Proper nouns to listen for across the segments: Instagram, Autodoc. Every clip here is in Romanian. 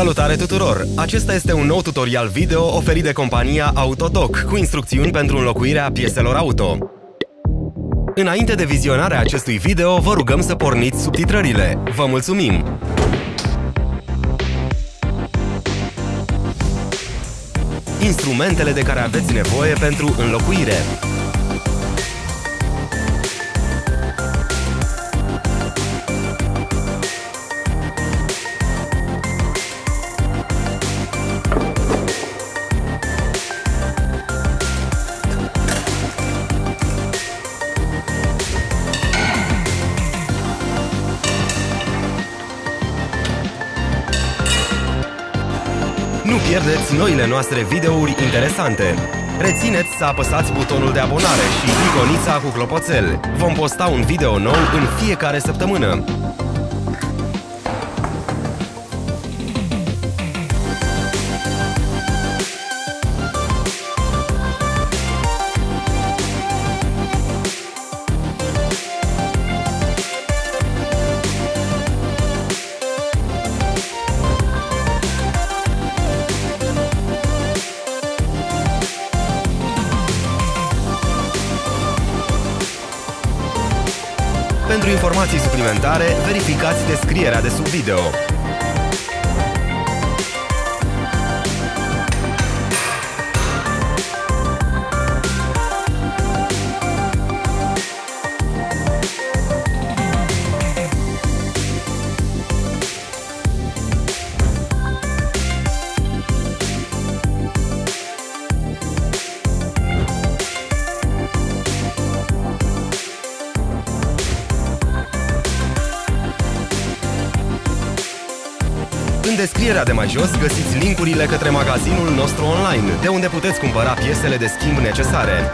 Salutare tuturor! Acesta este un nou tutorial video oferit de compania Autodoc cu instrucțiuni pentru înlocuirea pieselor auto. Înainte de vizionarea acestui video, vă rugăm să porniți subtitrările. Vă mulțumim! Instrumentele de care aveți nevoie pentru înlocuire. Nu pierdeți noile noastre videouri interesante! Rețineți să apăsați butonul de abonare și iconița cu clopoțel. Vom posta un video nou în fiecare săptămână. Pentru informații suplimentare, verificați descrierea de sub video. În descrierea de mai jos găsiți linkurile către magazinul nostru online, de unde puteți cumpăra piesele de schimb necesare.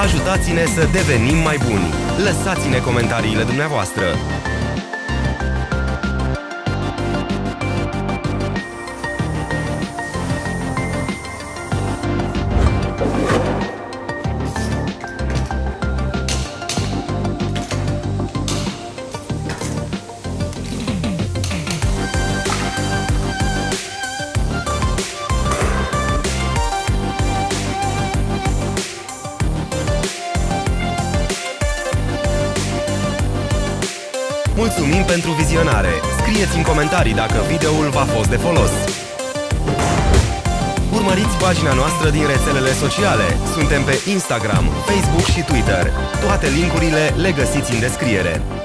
Ajutați-ne să devenim mai buni! Lăsați-ne comentariile dumneavoastră! Mulțumim pentru vizionare! Scrieți în comentarii dacă videoul v-a fost de folos! Urmăriți pagina noastră din rețelele sociale! Suntem pe Instagram, Facebook și Twitter! Toate linkurile le găsiți în descriere!